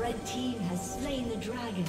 Red team has slain the dragon.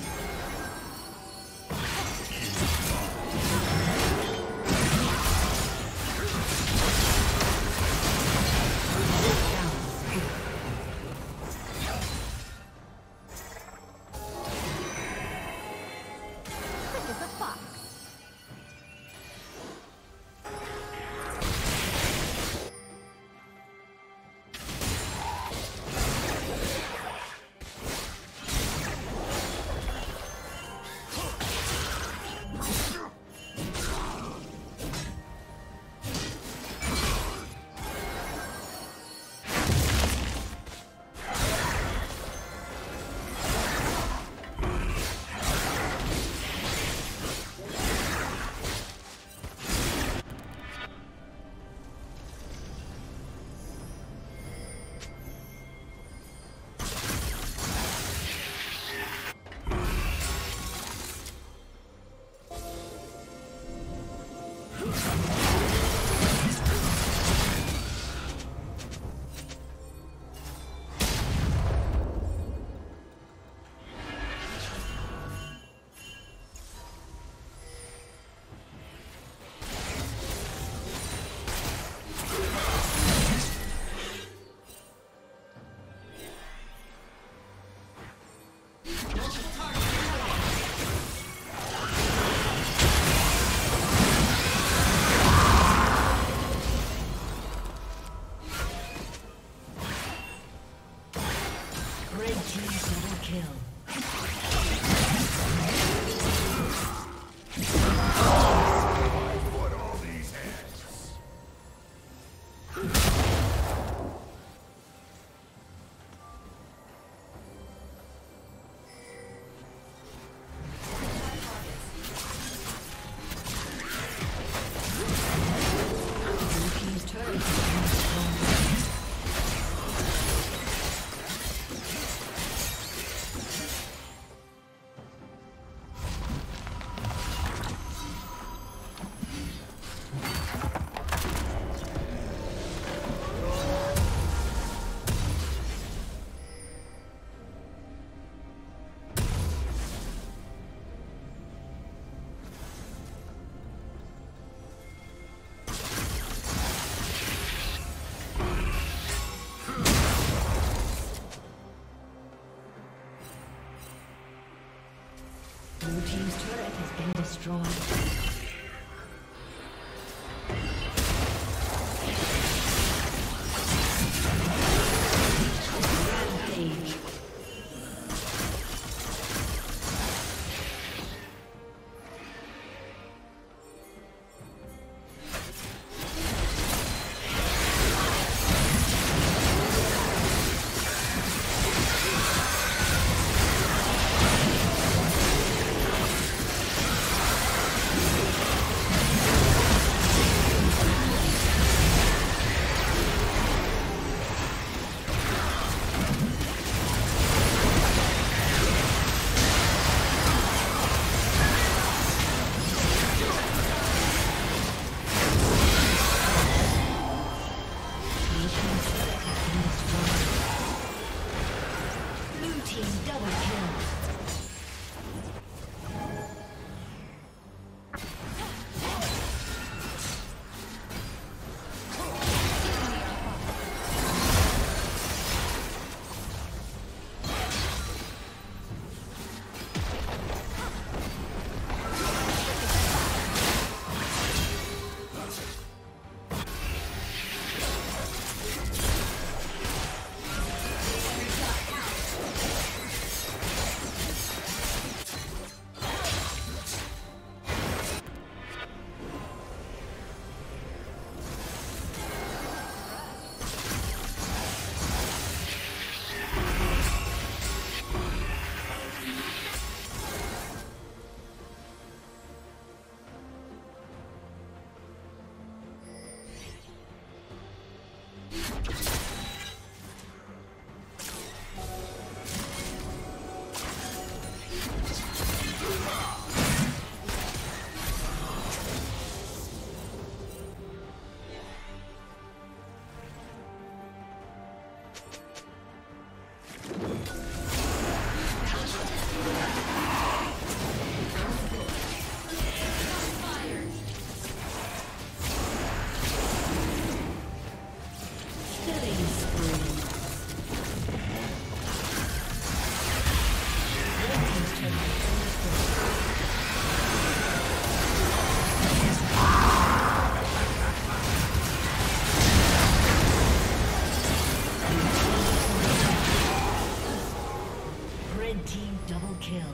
Red team double kill.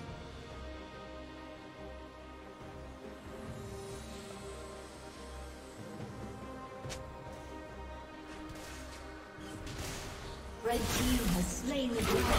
Red team has slain the dragon.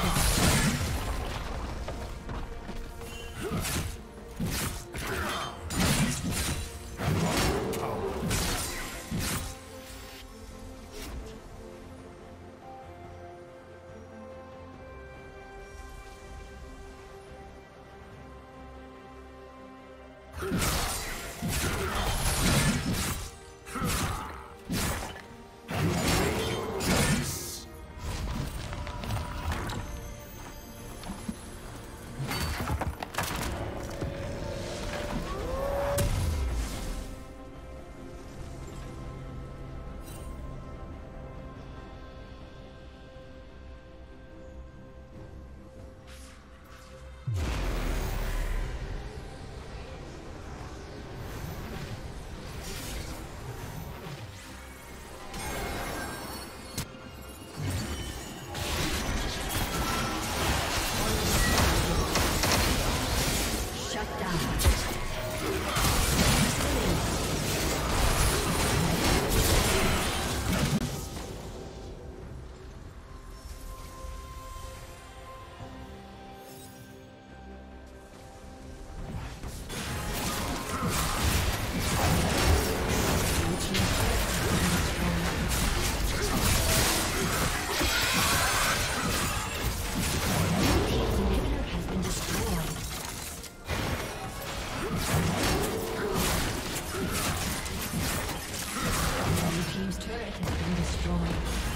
Turret has been destroyed.